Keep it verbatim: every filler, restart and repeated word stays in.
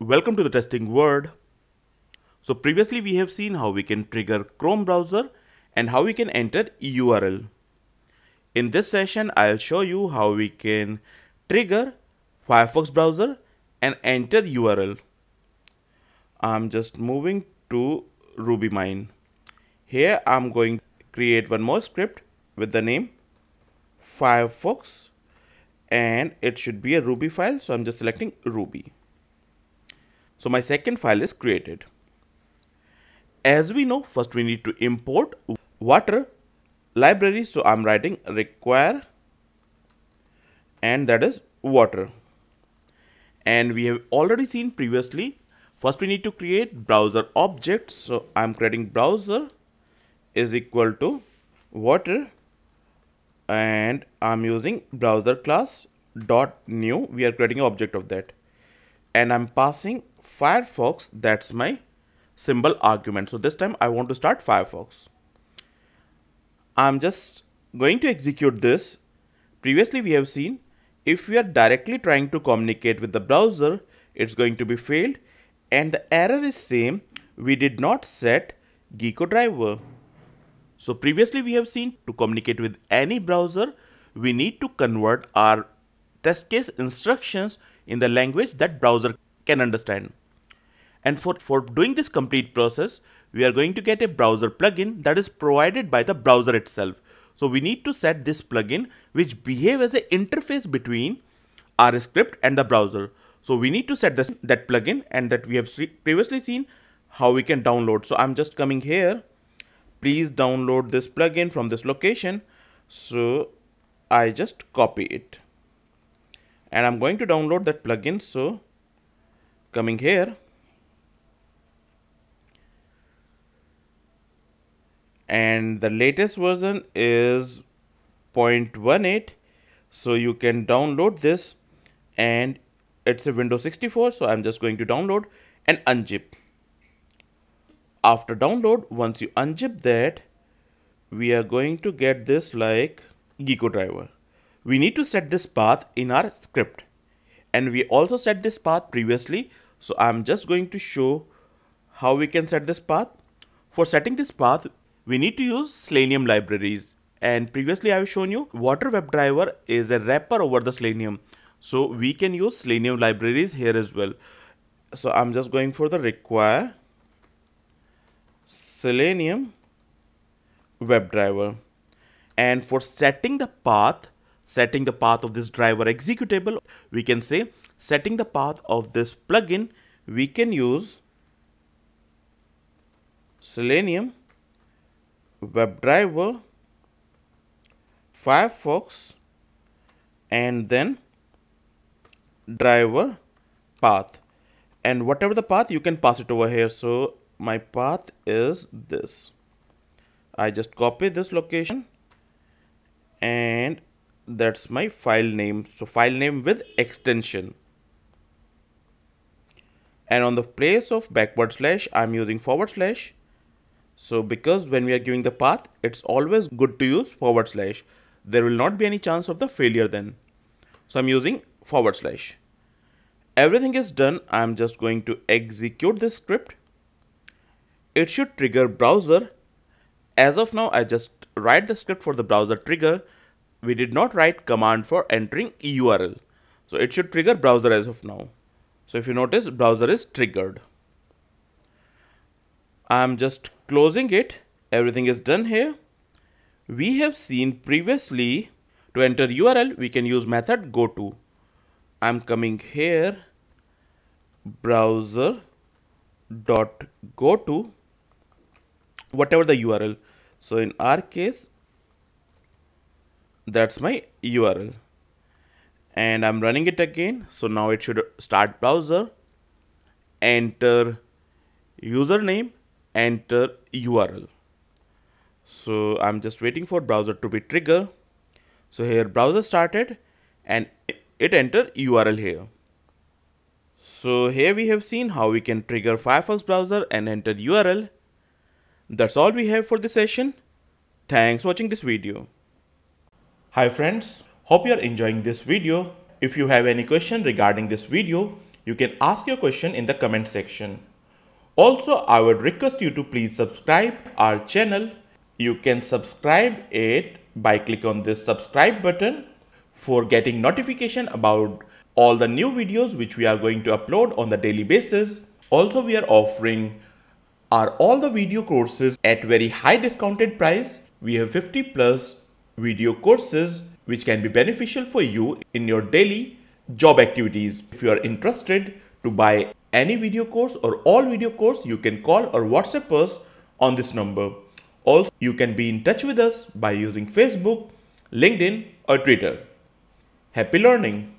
Welcome to the Testing World. So previously we have seen how we can trigger Chrome browser and how we can enter U R L. In this session, I'll show you how we can trigger Firefox browser and enter U R L. I'm just moving to RubyMine. Here I'm going to create one more script with the name Firefox, and it should be a Ruby file, so I'm just selecting Ruby. So my second file is created. As we know, first we need to import Watir library, so I'm writing require, and that is Watir. And we have already seen previously, first we need to create browser objects, so I'm creating browser is equal to Watir, and I'm using browser class dot new. We are creating an object of that, and I'm passing Firefox, that's my symbol argument. So this time I want to start Firefox. I'm just going to execute this. Previously we have seen, if we are directly trying to communicate with the browser, it's going to be failed, and the error is same. We did not set Gecko driver. So previously we have seen, to communicate with any browser, we need to convert our test case instructions in the language that browser can understand. And for, for doing this complete process, we are going to get a browser plugin that is provided by the browser itself. So we need to set this plugin which behave as an interface between our script and the browser. So we need to set this, that plugin, and that we have previously seen how we can download. So I'm just coming here. Please download this plugin from this location. So I just copy it, and I'm going to download that plugin. So coming here, and the latest version is zero point one eight. So you can download this, and it's a Windows sixty-four. So I'm just going to download and unzip. After download, once you unzip that, we are going to get this like Gecko driver. We need to set this path in our script, and we also set this path previously. So I'm just going to show how we can set this path. For setting this path, we need to use Selenium libraries. And previously I've shown you Watir WebDriver is a wrapper over the Selenium. So we can use Selenium libraries here as well. So I'm just going for the require Selenium WebDriver, and for setting the path, setting the path of this driver executable, we can say setting the path of this plugin, we can use Selenium WebDriver Firefox and then driver path, and whatever the path you can pass it over here. So my path is this. I just copy this location, and that's my file name. So file name with extension, and on the place of backward slash, I'm using forward slash. So because when we are giving the path, it's always good to use forward slash. There will not be any chance of the failure then. So I'm using forward slash. Everything is done. I'm just going to execute this script. It should trigger browser. As of now, I just write the script for the browser trigger. We did not write command for entering U R L. So it should trigger browser as of now. So if you notice, browser is triggered. I'm just closing it. Everything is done here. We have seen previously, to enter U R L, we can use method goto. I'm coming here, browser dot goto, whatever the U R L. So in our case, that's my U R L, and I'm running it again. So now it should start browser, enter username, enter U R L. So I'm just waiting for browser to be triggered. So here browser started, and it entered U R L here. So here we have seen how we can trigger Firefox browser and enter U R L. That's all we have for this session. Thanks for watching this video. Hi friends, Hope you are enjoying this video. If you have any question regarding this video, you can ask your question in the comment section. Also, I would request you to please subscribe our channel. You can subscribe it by clicking on this subscribe button for getting notification about all the new videos which we are going to upload on the daily basis. Also, we are offering our all the video courses at very high discounted price. We have fifty plus video courses which can be beneficial for you in your daily job activities. If you are interested to buy any video course or all video course, you can call or WhatsApp us on this number. Also, you can be in touch with us by using Facebook, LinkedIn or Twitter. Happy learning!